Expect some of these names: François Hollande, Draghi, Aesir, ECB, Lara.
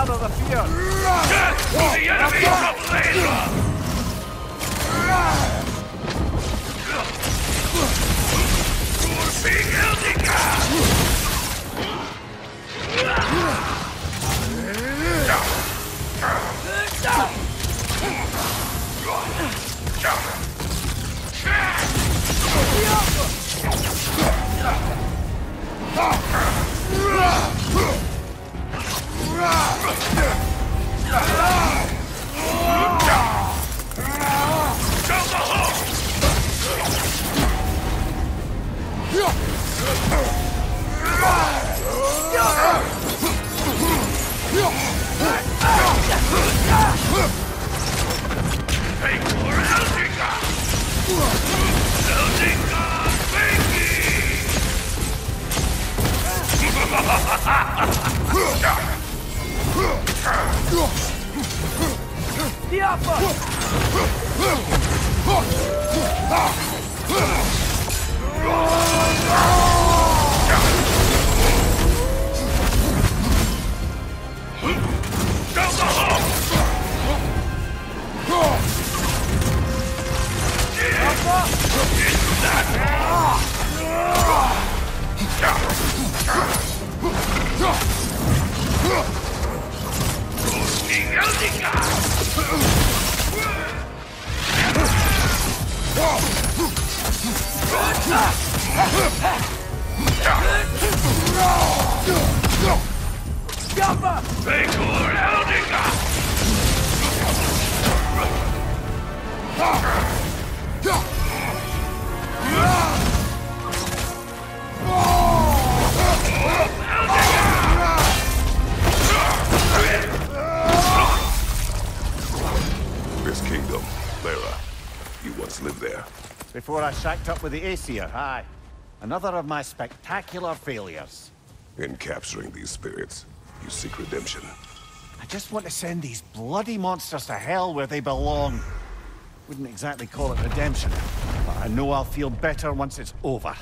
out of the field. Death to the enemy of Lara. Take the upper! Down the hole! This kingdom, Lara, you once lived there. Before I shacked up with the Aesir, aye. Another of my spectacular failures. In capturing these spirits, you seek redemption. I just want to send these bloody monsters to hell where they belong. Wouldn't exactly call it redemption, but I know I'll feel better once it's over.